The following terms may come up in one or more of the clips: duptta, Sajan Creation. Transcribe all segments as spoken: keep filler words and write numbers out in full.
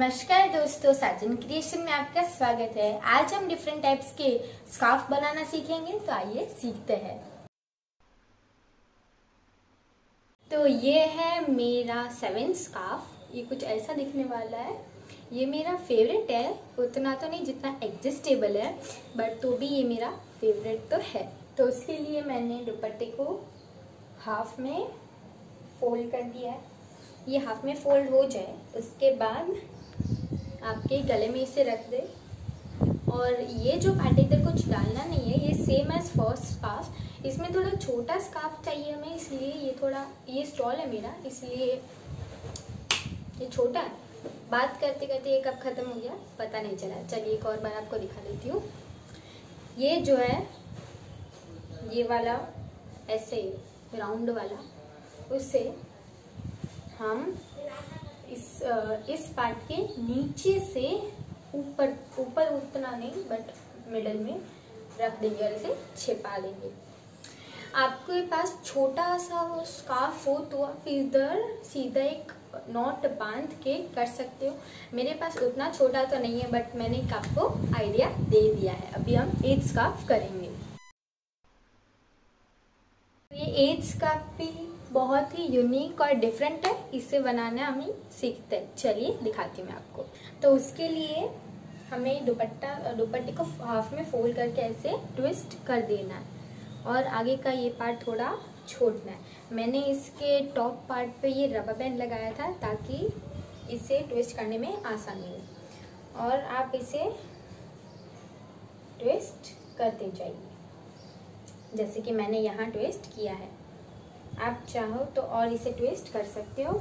नमस्कार दोस्तों, साजन क्रिएशन में आपका स्वागत है। आज हम डिफरेंट टाइप्स के स्कार्फ बनाना सीखेंगे, तो आइए सीखते हैं। तो ये है मेरा सेवन स्कार्फ। ये कुछ ऐसा दिखने वाला है। ये मेरा फेवरेट है, उतना तो नहीं जितना एडजस्टेबल है, बट तो भी ये मेरा फेवरेट तो है। तो उसके लिए मैंने दुपट्टे को हाफ में फोल्ड कर दिया है। ये हाफ में फोल्ड हो जाए उसके बाद आपके गले में इसे रख दे। और ये जो पार्ट इधर कुछ डालना नहीं है, ये सेम एज फर्स्ट स्कार्फ। इसमें थोड़ा छोटा स्कार्फ चाहिए हमें, इसलिए ये थोड़ा ये स्टॉल है मेरा, इसलिए ये छोटा है। बात करते करते ये कब ख़त्म हो गया पता नहीं चला। चलिए एक और बार आपको दिखा देती हूँ। ये जो है ये वाला ऐसे राउंड वाला, उससे हम इस इस पार्ट के नीचे से ऊपर ऊपर उतना नहीं बट मिडल में रख देंगे और इसे छिपा देंगे। आपके पास छोटा सा वो स्कार्फ हो तो आप इधर सीधा एक नॉट बांध के कर सकते हो। मेरे पास उतना छोटा तो नहीं है, बट मैंने एक आपको आइडिया दे दिया है। अभी हम एट स्कार्फ करेंगे। ये एट स्कार्फ भी बहुत ही यूनिक और डिफरेंट है, इसे बनाना हमें सीखते हैं। चलिए दिखाती हूँ मैं आपको। तो उसके लिए हमें दुपट्टा दुपट्टे को हाफ में फोल्ड करके ऐसे ट्विस्ट कर देना है और आगे का ये पार्ट थोड़ा छोड़ना है। मैंने इसके टॉप पार्ट पे ये रबर बैंड लगाया था ताकि इसे ट्विस्ट करने में आसानी हो, और आप इसे ट्विस्ट करते जाइए जैसे कि मैंने यहाँ ट्विस्ट किया है। आप चाहो तो और इसे ट्विस्ट कर सकते हो।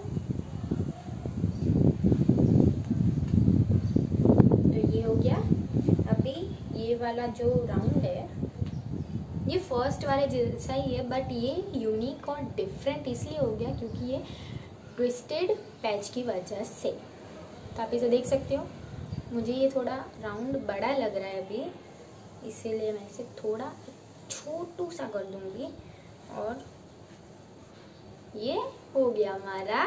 तो ये हो गया। अभी ये वाला जो राउंड है ये फर्स्ट वाले जैसा ही है, बट ये यूनिक और डिफरेंट इसलिए हो गया क्योंकि ये ट्विस्टेड पैच की वजह से। तो आप इसे देख सकते हो। मुझे ये थोड़ा राउंड बड़ा लग रहा है अभी, इसीलिए मैं इसे थोड़ा छोटू सा कर दूंगी। और ये हो गया हमारा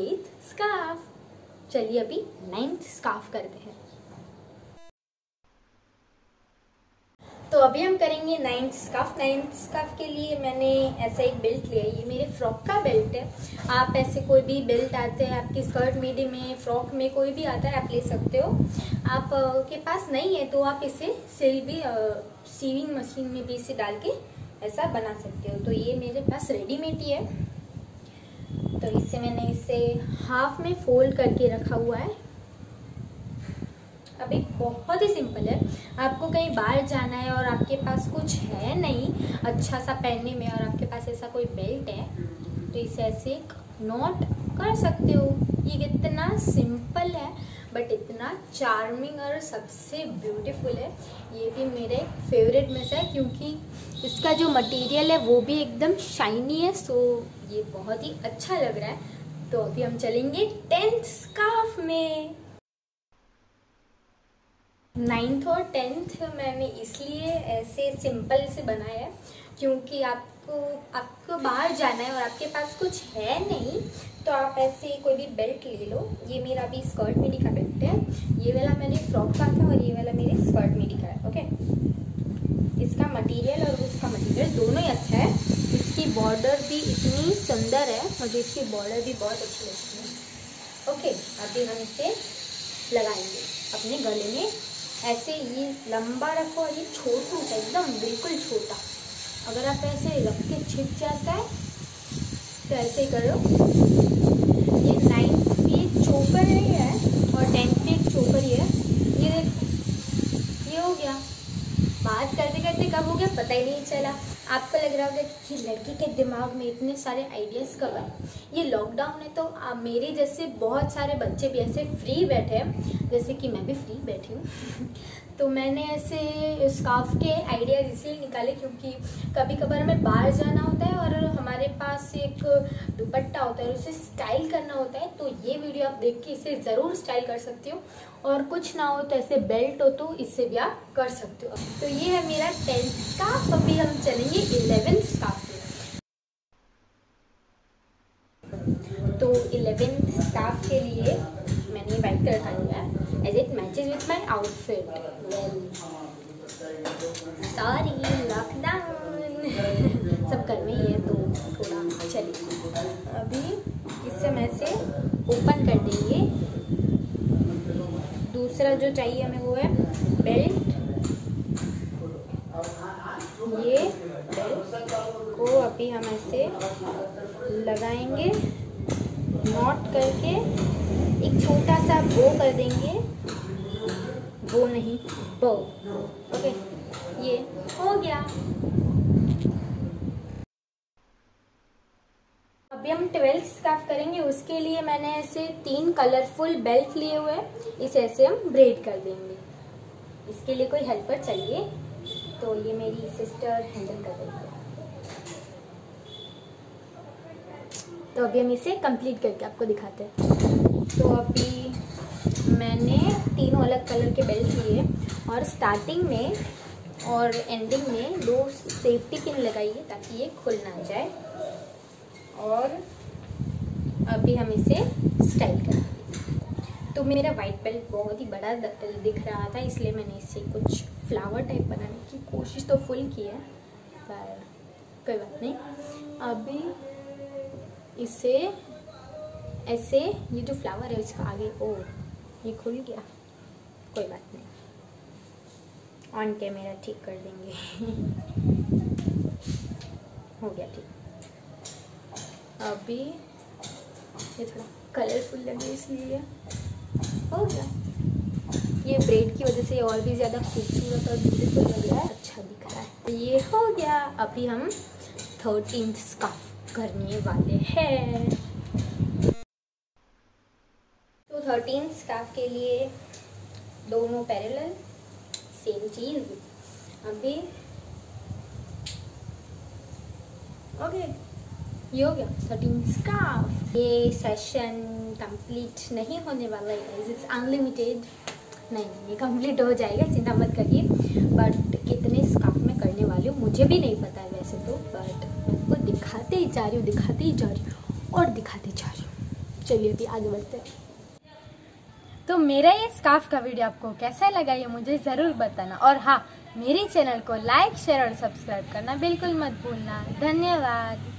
एथ स्कार्फ। चलिए अभी नाइन्थ स्कार्फ करते हैं। तो अभी हम करेंगे नाइन्थ स्कार्फ। नाइन्थ स्कार्फ के लिए मैंने ऐसा एक बेल्ट लिया है, ये मेरे फ्रॉक का बेल्ट है। आप ऐसे कोई भी बेल्ट आते हैं, आपकी स्कर्ट मिडी में, फ्रॉक में कोई भी आता है, आप ले सकते हो। आप के पास नहीं है तो आप इसे सिल भी सीविंग मशीन में भी इसे डाल के ऐसा बना सकते हो। तो ये मेरे पास रेडीमेड ही है, तो इससे मैंने इसे हाफ में फोल्ड करके रखा हुआ है। अब एक बहुत ही सिंपल है, आपको कहीं बाहर जाना है और आपके पास कुछ है नहीं अच्छा सा पहनने में, और आपके पास ऐसा कोई बेल्ट है तो इसे ऐसे एक नॉट कर सकते हो। ये कितना सिंपल है बट इतना चार्मिंग और सबसे ब्यूटीफुल है। ये भी मेरे फेवरेट में से है क्योंकि इसका जो मटेरियल है वो भी एकदम शाइनी है, सो ये बहुत ही अच्छा लग रहा है। तो अभी हम चलेंगे टेंथ स्कार्फ में। नाइन्थ और टेंथ मैंने इसलिए ऐसे सिंपल से बनाया है क्योंकि आपको आपको बाहर जाना है और आपके पास कुछ है नहीं, तो आप ऐसे कोई भी बेल्ट ले लो। ये मेरा अभी स्कर्ट मिडी का बेल्ट है, ये वाला मैंने फ्रॉक का था और ये वाला मेरे स्कर्ट मिडी का है। ओके, इसका मटेरियल और उसका मटेरियल दोनों ही अच्छा है। इसकी बॉर्डर भी इतनी सुंदर है, मुझे इसकी बॉर्डर भी बहुत अच्छी लगती है। ओके, अभी हम इसे लगाएंगे अपने गले में। ऐसे ये लंबा रखो और ये छोटू है एकदम, बिल्कुल छोटा। अगर आप ऐसे रख के छिप जाता है तो ऐसे करो। ये नाइन्थ पे एक चोकर ही है और टेंथ पे एक चोकर ही है। ये ये हो गया। बात करते करते कब हो गया पता ही नहीं चला। आपको लग रहा होगा कि लड़की के दिमाग में इतने सारे आइडियाज़ कब आए। ये लॉकडाउन है तो आ, मेरे जैसे बहुत सारे बच्चे भी ऐसे फ्री बैठे हैं, जैसे कि मैं भी फ्री बैठी हूँ। तो मैंने ऐसे स्कार्फ के आइडियाज़ इसलिए निकाले क्योंकि कभी कभार हमें बाहर जाना होता है और हमारे पास एक दुपट्टा होता है और उसे स्टाइल करना होता है। तो ये वीडियो आप देख के इसे ज़रूर स्टाइल कर सकते हो, और कुछ ना हो तो ऐसे बेल्ट हो तो इससे भी आप कर सकते हो। तो ये है मेरा टेंथ स्कार्फ। अभी हम चलेंगे इलेवेंथ स्कार्फ में। तो इलेवेंथ स्कार्फ के लिए मैंने ये वाइट कलर का लिया है as it matches with my outfit. Well sorry lockdown सब घर में ही है तो थोड़ा चलिए अभी इससे मैं से ओपन कर देंगे। दूसरा जो चाहिए हमें वो है बेल्ट। ये बेल्ट को अभी हम ऐसे लगाएंगे, नॉट करके एक छोटा सा बो कर देंगे, बो नहीं बो। ओके ये हो गया। अभी हम ट्वेल्थ स्कार्फ करेंगे, उसके लिए मैंने ऐसे तीन कलरफुल बेल्ट लिए हुए हैं, इसे ऐसे हम ब्रेड कर देंगे। इसके लिए कोई हेल्पर चाहिए तो ये मेरी सिस्टर हैंडल कर रही है। तो अभी हम इसे कंप्लीट करके आपको दिखाते हैं। तो अभी मैंने तीनों अलग कलर के बेल्ट लिए और स्टार्टिंग में और एंडिंग में दो सेफ्टी पिन लगाई है ताकि ये खुल ना जाए। और अभी हम इसे स्टाइल करेंगे। तो मेरा वाइट बेल्ट बहुत ही बड़ा दिख रहा था इसलिए मैंने इसे कुछ फ्लावर टाइप बनाने की कोशिश तो फुल की है पर कोई बात नहीं। अभी इसे ऐसे ये जो फ्लावर है इसका आगे ओ ये खुल गया, कोई बात नहीं, ऑन कैमरा ठीक कर देंगे। हो गया ठीक। अभी ये थोड़ा कलरफुल लगे इसलिए हो गया। ये ब्रेड की वजह से और भी ज़्यादा खूबसूरत और ब्यूटीफुल लग रहा है, अच्छा दिख रहा है। तो ये हो गया। अभी हम थर्टींथ स्कार्फ करने वाले हैं। तो थर्टींथ स्कार्फ के लिए दोनों पैरेलल सेम चीज़। अभी ओके ये हो गया थर्टीन स्कार्फ। ये सेशन कंप्लीट नहीं होने वाला है, इट्स अनलिमिटेड नहीं, ये कंप्लीट हो जाएगा, चिंता मत करिए। बट कितने स्कार्फ में करने वाले हूँ मुझे भी नहीं पता है वैसे तो, बट आपको दिखाते ही जा रही हूँ दिखाते ही जा रही हूँ और दिखाते जा रही हूँ। चलिए अभी आगे बढ़ते हैं। तो मेरा ये स्कार्फ का वीडियो आपको कैसा लगा ये मुझे ज़रूर बताना, और हाँ मेरे चैनल को लाइक शेयर और सब्सक्राइब करना बिल्कुल मत भूलना। धन्यवाद।